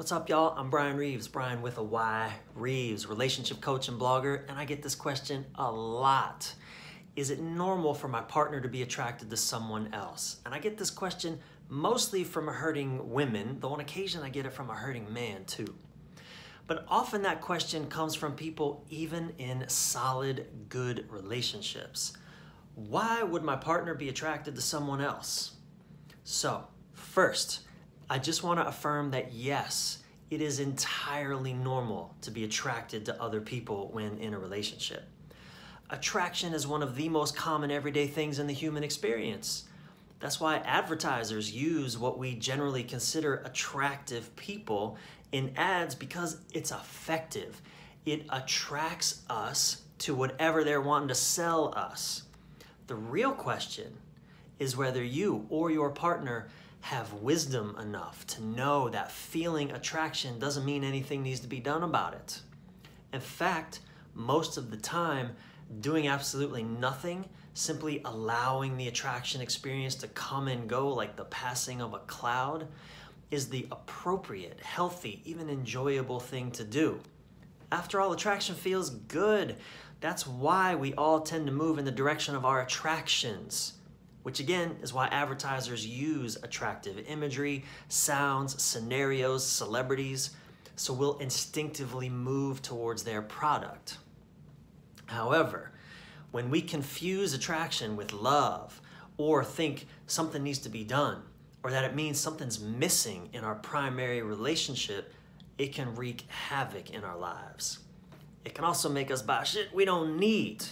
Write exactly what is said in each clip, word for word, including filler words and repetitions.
What's up, y'all? I'm Bryan Reeves, Bryan with a Y, Reeves, relationship coach and blogger, and I get this question a lot. Is it normal for my partner to be attracted to someone else? And I get this question mostly from hurting women, though on occasion I get it from a hurting man too. But often that question comes from people even in solid, good relationships. Why would my partner be attracted to someone else? So, first, I just want to affirm that yes, it is entirely normal to be attracted to other people when in a relationship. Attraction is one of the most common everyday things in the human experience. That's why advertisers use what we generally consider attractive people in ads, because it's effective. It attracts us to whatever they're wanting to sell us. The real question is whether you or your partner have wisdom enough to know that feeling attraction doesn't mean anything needs to be done about it. In fact, most of the time, doing absolutely nothing, simply allowing the attraction experience to come and go like the passing of a cloud, is the appropriate, healthy, even enjoyable thing to do. After all, attraction feels good. That's why we all tend to move in the direction of our attractions, which again is why advertisers use attractive imagery, sounds, scenarios, celebrities, so we'll instinctively move towards their product. However, when we confuse attraction with love, or think something needs to be done, or that it means something's missing in our primary relationship, it can wreak havoc in our lives. It can also make us buy shit we don't need,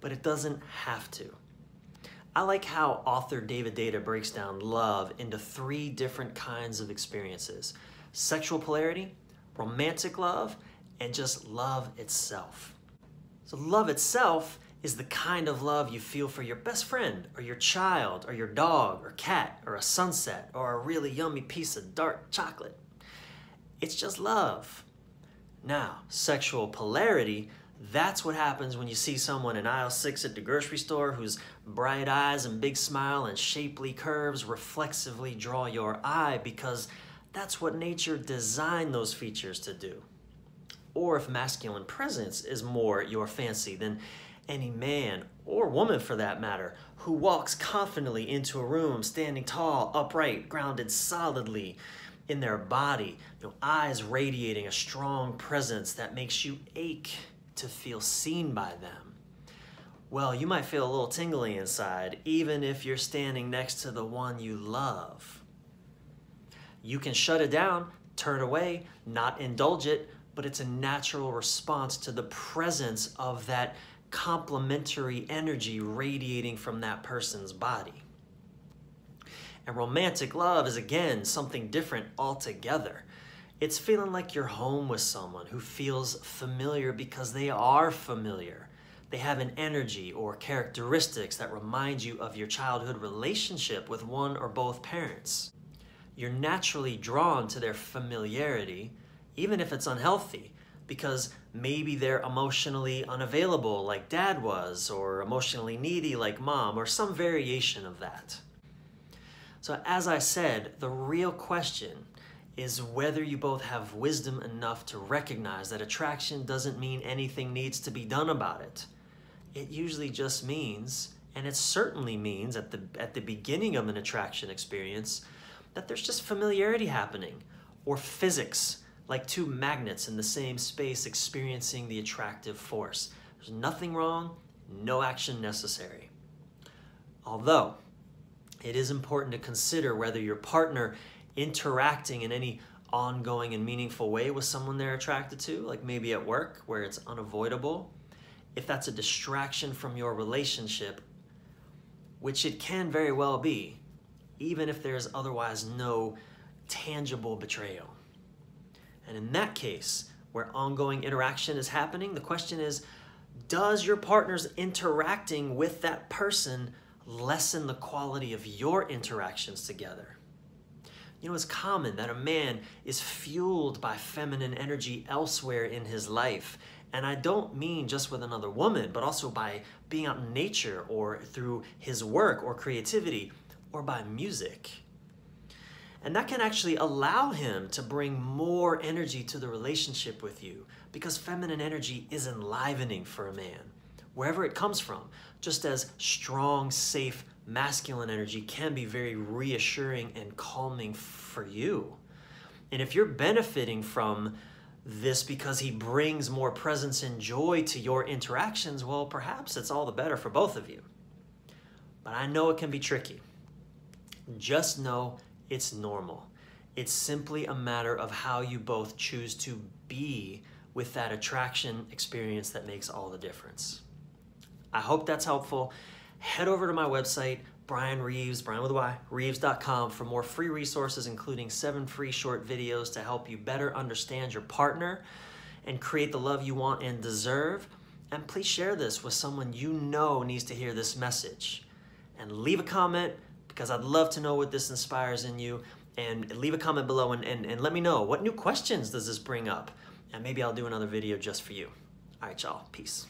but it doesn't have to. I like how author David Deida breaks down love into three different kinds of experiences: sexual polarity, romantic love, and just love itself. So love itself is the kind of love you feel for your best friend, or your child, or your dog, or cat, or a sunset, or a really yummy piece of dark chocolate. It's just love. Now, sexual polarity, that's what happens when you see someone in aisle six at the grocery store whose bright eyes and big smile and shapely curves reflexively draw your eye, because that's what nature designed those features to do. Or if masculine presence is more your fancy, then any man, or woman for that matter, who walks confidently into a room, standing tall, upright, grounded solidly in their body, you know, eyes radiating a strong presence that makes you ache to feel seen by them. Well, you might feel a little tingly inside, even if you're standing next to the one you love. You can shut it down, turn away, not indulge it, but it's a natural response to the presence of that complementary energy radiating from that person's body. And romantic love is, again, something different altogether. It's feeling like you're home with someone who feels familiar because they are familiar. They have an energy or characteristics that remind you of your childhood relationship with one or both parents. You're naturally drawn to their familiarity, even if it's unhealthy, because maybe they're emotionally unavailable like dad was, or emotionally needy like mom, or some variation of that. So as I said, the real question is whether you both have wisdom enough to recognize that attraction doesn't mean anything needs to be done about it. It usually just means, and it certainly means at the, at the beginning of an attraction experience, that there's just familiarity happening, or physics, like two magnets in the same space experiencing the attractive force. There's nothing wrong, no action necessary. Although, it is important to consider whether your partner interacting in any ongoing and meaningful way with someone they're attracted to, like maybe at work where it's unavoidable, if that's a distraction from your relationship, which it can very well be, even if there's otherwise no tangible betrayal. And in that case, where ongoing interaction is happening, the question is, does your partner's interacting with that person lessen the quality of your interactions together? You know, it's common that a man is fueled by feminine energy elsewhere in his life. And I don't mean just with another woman, but also by being out in nature, or through his work or creativity, or by music. And that can actually allow him to bring more energy to the relationship with you, because feminine energy is enlivening for a man, wherever it comes from, just as strong, safe, masculine energy can be very reassuring and calming for you. And if you're benefiting from this because he brings more presence and joy to your interactions, well, perhaps it's all the better for both of you. But I know it can be tricky. Just know it's normal. It's simply a matter of how you both choose to be with that attraction experience that makes all the difference. I hope that's helpful. Head over to my website, Bryan Reeves, Bryan with a Y, Reeves dot com, for more free resources, including seven free short videos to help you better understand your partner and create the love you want and deserve. And please share this with someone you know needs to hear this message. And leave a comment, because I'd love to know what this inspires in you. And leave a comment below and, and, and let me know, what new questions does this bring up? And maybe I'll do another video just for you. All right, y'all. Peace.